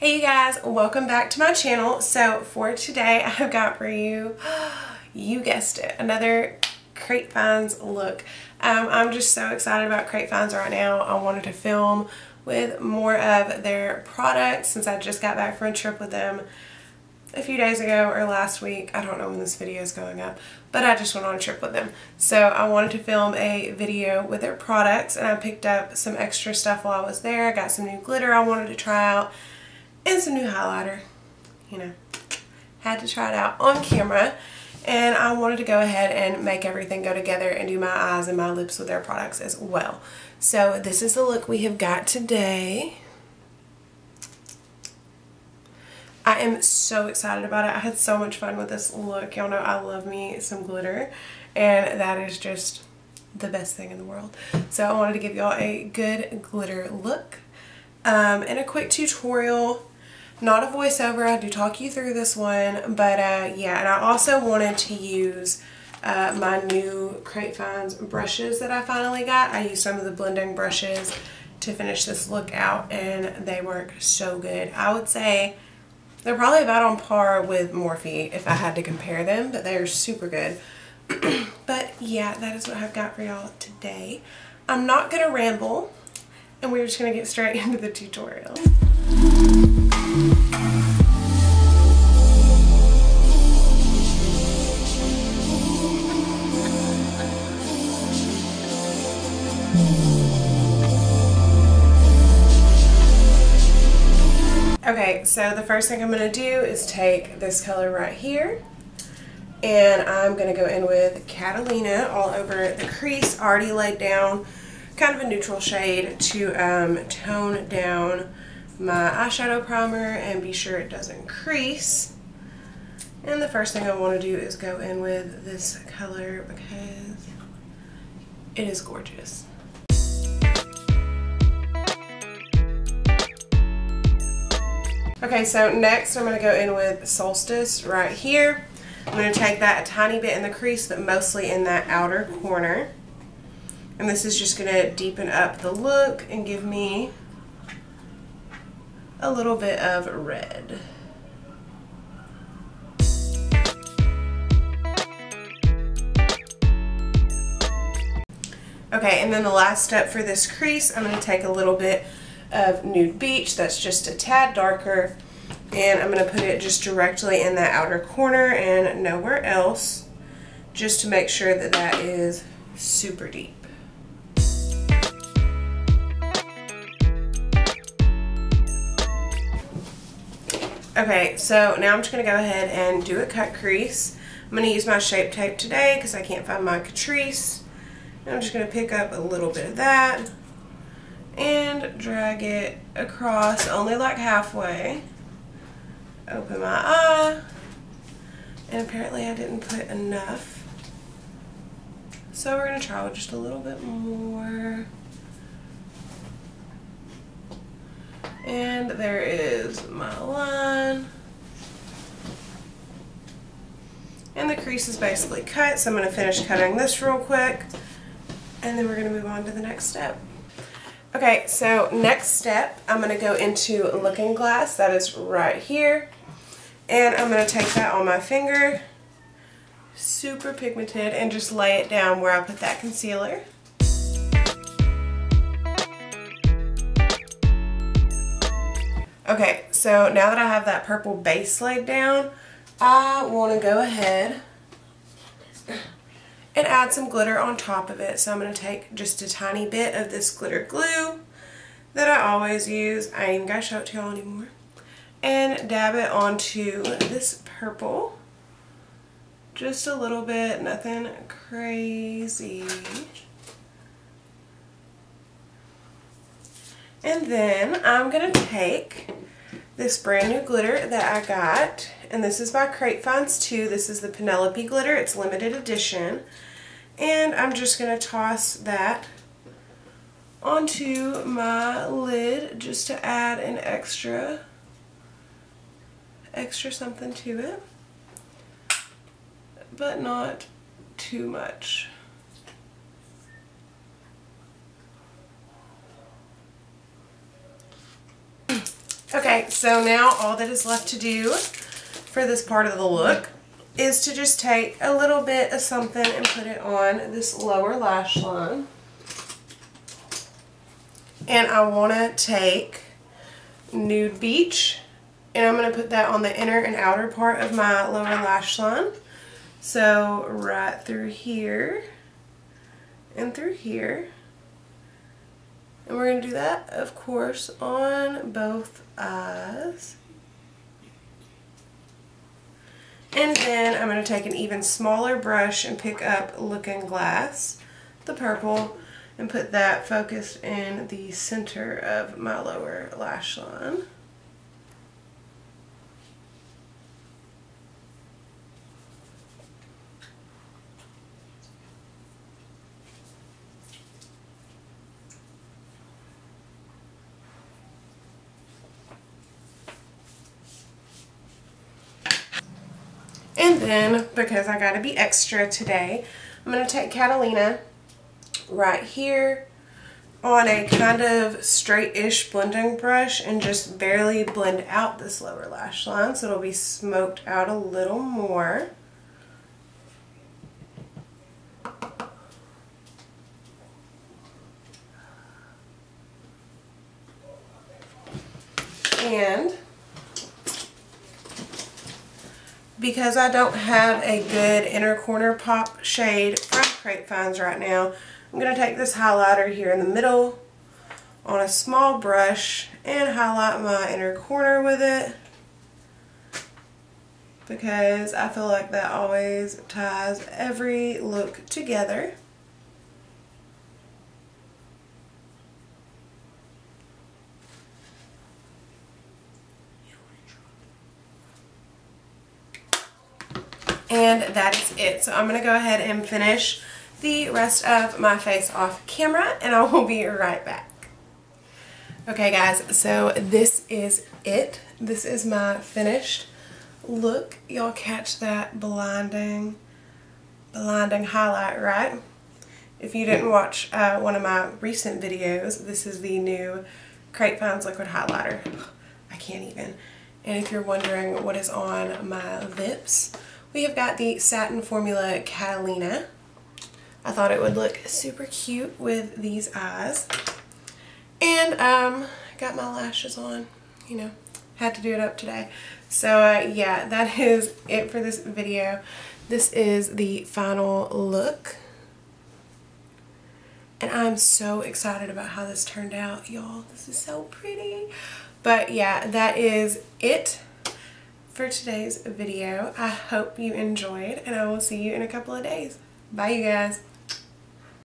Hey you guys, welcome back to my channel. So for today I've got for you, you guessed it, another Crate Finds look. I'm just so excited about Crate Finds right now. I wanted to film with more of their products since I just got back from a trip with them a few days ago or last week. I don't know when this video is going up, but I just went on a trip with them. So I wanted to film a video with their products and I picked up some extra stuff while I was there. I got some new glitter I wanted to try out and some new highlighter. You know, had to try it out on camera, and I wanted to go ahead and make everything go together and do my eyes and my lips with their products as well. So this is the look we have got today. I am so excited about it. I had so much fun with this look. Y'all know I love me some glitter, and that is just the best thing in the world. So I wanted to give y'all a good glitter look and a quick tutorial. Not a voiceover, I do talk you through this one, but yeah, and I also wanted to use my new Crate Finds brushes that I finally got. I used some of the blending brushes to finish this look out, and they work so good. I would say they're probably about on par with Morphe if I had to compare them, but they're super good. But yeah, that is what I've got for y'all today. I'm not gonna ramble, and we're just gonna get straight into the tutorial. Okay, so the first thing I'm going to do is take this color right here, and I'm going to go in with Catalina all over the crease. Already laid down kind of a neutral shade to tone down my eyeshadow primer and be sure it doesn't crease. And the first thing I want to do is go in with this color because it is gorgeous. Okay, so next I'm going to go in with Solstice right here. I'm going to take that a tiny bit in the crease, but mostly in that outer corner. And this is just going to deepen up the look and give me a little bit of red. Okay, and then the last step for this crease, I'm going to take a little bit of Nude Beach that's just a tad darker, and I'm going to put it just directly in that outer corner and nowhere else, just to make sure that that is super deep. Okay, so now I'm just going to go ahead and do a cut crease. I'm going to use my Shape Tape today because I can't find my Catrice. And I'm just going to pick up a little bit of that and drag it across, only like halfway. Open my eye, and apparently I didn't put enough, so we're going to try with just a little bit more. And there is my line, and the crease is basically cut, so I'm going to finish cutting this real quick, and then we're going to move on to the next step. Okay, so next step, I'm going to go into Looking Glass. That is right here. And I'm going to take that on my finger, super pigmented, and just lay it down where I put that concealer. Okay, so now that I have that purple base laid down, I want to go ahead and add some glitter on top of it. So I'm going to take just a tiny bit of this glitter glue that I always use. I ain't even gotta show it to y'all anymore. And dab it onto this purple. Just a little bit, nothing crazy. And then I'm going to take this brand new glitter that I got, and this is by Crate Finds 2. This is the Penelope glitter. It's limited edition. And I'm just going to toss that onto my lid just to add an extra something to it, but not too much. Okay, so now all that is left to do for this part of the look is to just take a little bit of something and put it on this lower lash line. And I want to take Nude Beach, and I'm going to put that on the inner and outer part of my lower lash line. So right through here and through here. And we're going to do that, of course, on both eyes. And then I'm going to take an even smaller brush and pick up Looking Glass, the purple, and put that focused in the center of my lower lash line. And then, because I gotta be extra today, I'm gonna take Catalina right here on a kind of straight-ish blending brush and just barely blend out this lower lash line so it'll be smoked out a little more. And because I don't have a good inner corner pop shade from Crate Finds right now, I'm going to take this highlighter here in the middle on a small brush and highlight my inner corner with it, because I feel like that always ties every look together. And that is it. So I'm going to go ahead and finish the rest of my face off camera, and I will be right back. Okay guys, so this is it. This is my finished look. Y'all catch that blinding highlight, right? If you didn't watch one of my recent videos, this is the new Crate Finds Liquid Highlighter. I can't even. And if you're wondering what is on my lips, we have got the Satin Formula Catalina. I thought it would look super cute with these eyes. And got my lashes on, you know, had to do it up today. So yeah, that is it for this video. This is the final look. And I'm so excited about how this turned out, y'all. This is so pretty. But yeah, that is it for today's video. I hope you enjoyed, and I will see you in a couple of days. Bye you guys.